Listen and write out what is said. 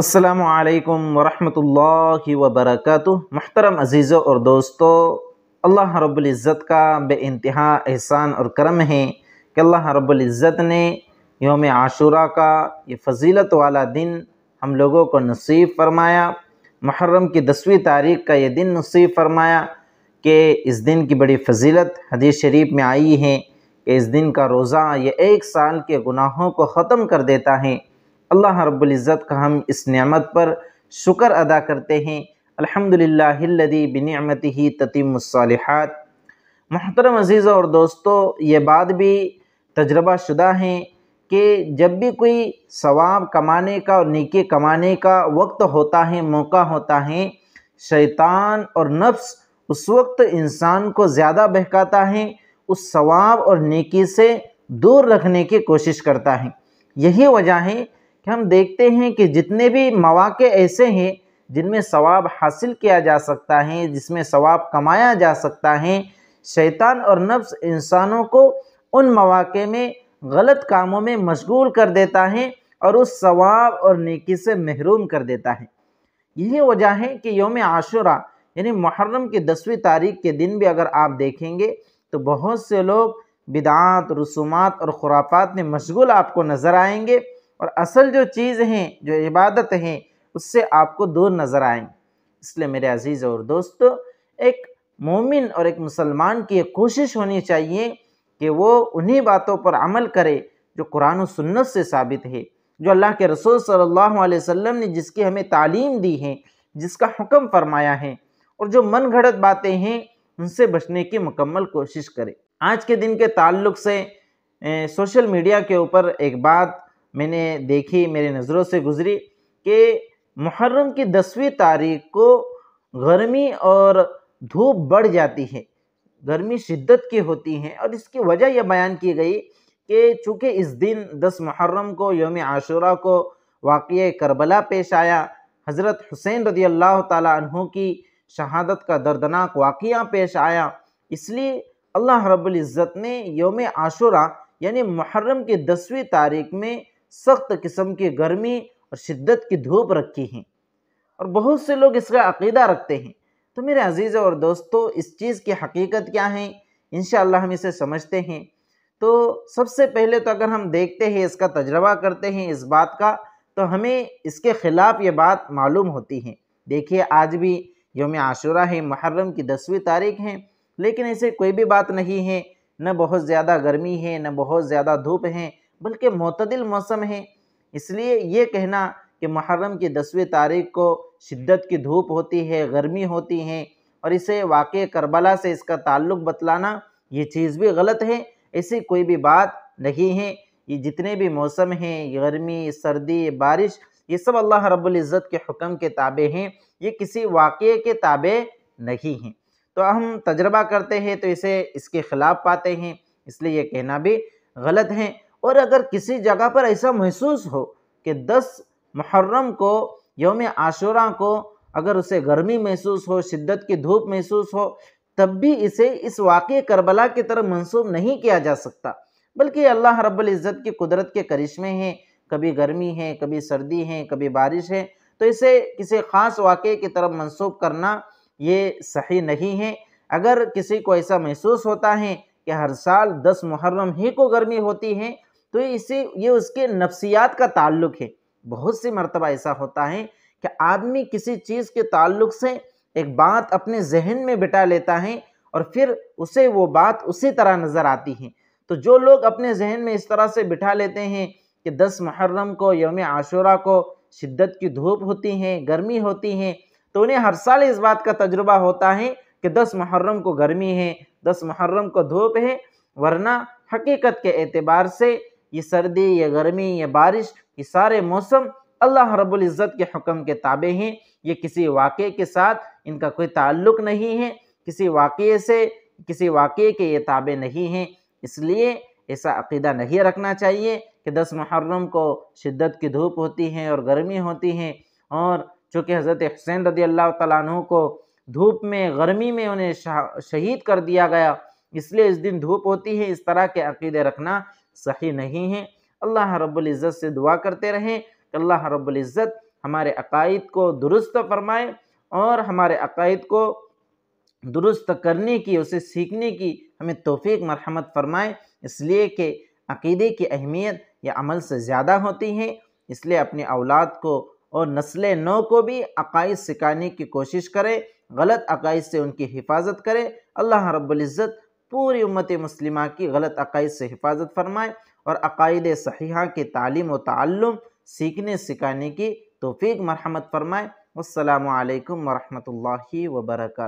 अस्सलामु अलैकुम वरहमतुल्लाहि वबरकातुह। मुहतरम अजीज़ों और दोस्तों, अल्लाह रब्बुल इज़्ज़त का बेइंतहा एहसान और करम है कि अल्लाह रब्बुल इज़्ज़त ने यौम आशूरा का ये फजीलत वाला दिन हम लोगों को नसीब फ़रमाया। मुहर्रम की 10वीं तारीख का ये दिन नसीब फ़रमाया कि इस दिन की बड़ी फजीलत हदीस शरीफ में आई है कि इस दिन का रोज़ा ये एक साल के गुनाहों को ख़त्म कर देता है। अल्लाह रब्बुल इज़्ज़त का हम इस नेमत पर शुक्र अदा करते हैं। अल्हम्दुलिल्लाहिल्लज़ी बिनिअमतिही ततीमुस्सालिहात। मुहतरम अज़ीज़ों और दोस्तों, ये बात भी तजर्बा शुदा है कि जब भी कोई सवाब कमाने का और नेकी कमाने का वक्त होता है, मौका होता है, शैतान और नफ्स उस वक्त इंसान को ज़्यादा बहकाता है, उस सवाब और नेकी से दूर रखने की कोशिश करता है। यही वजह है हम देखते हैं कि जितने भी मौक़े ऐसे हैं जिनमें सवाब हासिल किया जा सकता है, जिसमें सवाब कमाया जा सकता है, शैतान और नफ्स इंसानों को उन मौक़े में गलत कामों में मशगूल कर देता है और उस सवाब और नेकी से महरूम कर देता है। यही वजह है कि यौम आशूरा यानी मुहर्रम की 10वीं तारीख के दिन भी अगर आप देखेंगे तो बहुत से लोग बिदात, रसूमात और खुराफात में मशगूल आपको नज़र आएंगे और असल जो चीज़ हैं, जो इबादत हैं, उससे आपको दूर नज़र आएंगे। इसलिए मेरे अजीज़ और दोस्तों, एक मोमिन और एक मुसलमान की एक कोशिश होनी चाहिए कि वो उन्हीं बातों पर अमल करे जो कुरान और सुन्नत से साबित है, जो अल्लाह के रसूल सल्लल्लाहु अलैहि वसल्लम ने जिसकी हमें तालीम दी है, जिसका हुक्म फरमाया है, और जो मन घड़त बातें हैं उनसे बचने की मुकम्मल कोशिश करे। आज के दिन के ताल्लुक़ से सोशल मीडिया के ऊपर एक बात मैंने देखी, मेरी नज़रों से गुज़री कि मुहर्रम की 10वीं तारीख को गर्मी और धूप बढ़ जाती है, गर्मी शिद्दत की होती है। और इसकी वजह यह बयान की गई कि चूँकि इस दिन 10 मुहर्रम को, यौम आशूरा को, वाक़या करबला पेश आया, हज़रत हुसैन रज़ियल्लाहु ताला अन्हु की शहादत का दर्दनाक वाक़या पेश आया, इसलिए अल्लाह रब्बुल इज़्ज़त ने यौम आशूरा यानी मुहर्रम की 10वीं तारीख में सख्त किस्म की गर्मी और शिद्दत की धूप रखी है। और बहुत से लोग इसका अक़ीदा रखते हैं। तो मेरे अजीज़ों और दोस्तों, इस चीज़ की हकीकत क्या है, इंशाअल्लाह हम इसे समझते हैं। तो सबसे पहले तो अगर हम देखते हैं, इसका तजर्बा करते हैं इस बात का, तो हमें इसके ख़िलाफ़ ये बात मालूम होती है। देखिए, आज भी यौम आशूरा है, मुहर्रम की 10वीं तारीख़ है, लेकिन ऐसे कोई भी बात नहीं है, न बहुत ज़्यादा गर्मी है, न बहुत ज़्यादा धूप है, बल्कि मतदिल मौसम है। इसलिए ये कहना कि मुहर्रम की 10वीं तारीख को शिद्दत की धूप होती है, गर्मी होती है, और इसे वाक़या करबला से इसका ताल्लुक़ बतलाना, ये चीज़ भी गलत है। ऐसी कोई भी बात नहीं है। ये जितने भी मौसम हैं, गर्मी, सर्दी, बारिश, ये सब अल्लाह रब्बुल इज़्ज़त के हुक्म के ताबे हैं, ये किसी वाक़े के ताबे नहीं हैं। तो हम तजर्बा करते हैं तो इसे इसके ख़िलाफ़ पाते हैं, इसलिए यह कहना भी गलत है। और अगर किसी जगह पर ऐसा महसूस हो कि 10 मुहर्रम को, यौम आशूरा को, अगर उसे गर्मी महसूस हो, शिद्दत की धूप महसूस हो, तब भी इसे इस वाक़या करबला की तरफ मंसूब नहीं किया जा सकता, बल्कि अल्लाह रब्बुल इज़्ज़त की कुदरत के करिश्मे हैं, कभी गर्मी है, कभी सर्दी है, कभी बारिश है, तो इसे किसी ख़ास वाक़े की तरफ मंसूब करना ये सही नहीं है। अगर किसी को ऐसा महसूस होता है कि हर साल 10 मुहर्रम ही को गर्मी होती है, तो ये उसके नफ्सियात का ताल्लुक़ है। बहुत सी मरतबा ऐसा होता है कि आदमी किसी चीज़ के ताल्लुक़ से एक बात अपने जहन में बिठा लेता है और फिर उसे वो बात उसी तरह नज़र आती है। तो जो लोग अपने जहन में इस तरह से बिठा लेते हैं कि 10 मुहर्रम को, यौम आशूरा को शिद्दत की धूप होती है, गर्मी होती है, तो उन्हें हर साल इस बात का तजुर्बा होता है कि 10 मुहर्रम को गर्मी है, 10 मुहर्रम को धूप है, वरना हकीकत के एतबार से ये सर्दी, ये गर्मी, ये बारिश, ये सारे मौसम अल्लाह रब्बुल इज़्ज़त के हुक्म के ताबे हैं। ये किसी वाक़े के साथ इनका कोई ताल्लुक़ नहीं है, किसी वाक़े से, किसी वाक़े के ये ताबे नहीं हैं। इसलिए ऐसा अक़ीदा नहीं रखना चाहिए कि 10 मुहर्रम को शिद्दत की धूप होती है और गर्मी होती है। और चूँकि हज़रत हुसैन रज़ियल्लाहु ताला अन्हु को धूप में, गर्मी में उन्हें शहीद कर दिया गया, इसलिए इस दिन धूप होती है, इस तरह के अक़ीदे रखना सही नहीं है। अल्लाह रब्बुल इज़्ज़त से दुआ करते रहें कि अल्लाह रब्बुल इज़्ज़त हमारे अकायद को दुरुस्त फरमाए और हमारे अकायद को दुरुस्त करने की, उसे सीखने की हमें तौफीक मरहमत फरमाए। इसलिए कि अक़ीदे की अहमियत या अमल से ज़्यादा होती है। इसलिए अपनी औलाद को और नस्ल नौ को भी अक़ाइद सिखाने की कोशिश करें, गलत अक़ाइद से उनकी हिफाजत करें। अल्लाह रब्बुल इज़्ज़त पूरी उम्मत मुस्लिमा की गलत अक़ाइद से हिफाजत फरमाए और अक़ाइद सहीहा की तालीम व ताल्लुम सीखने सिखाने की तौफीक मरहमत फरमाए। वस्सलामु अलैकुम वरहमतुल्लाहि वबरकातुहू।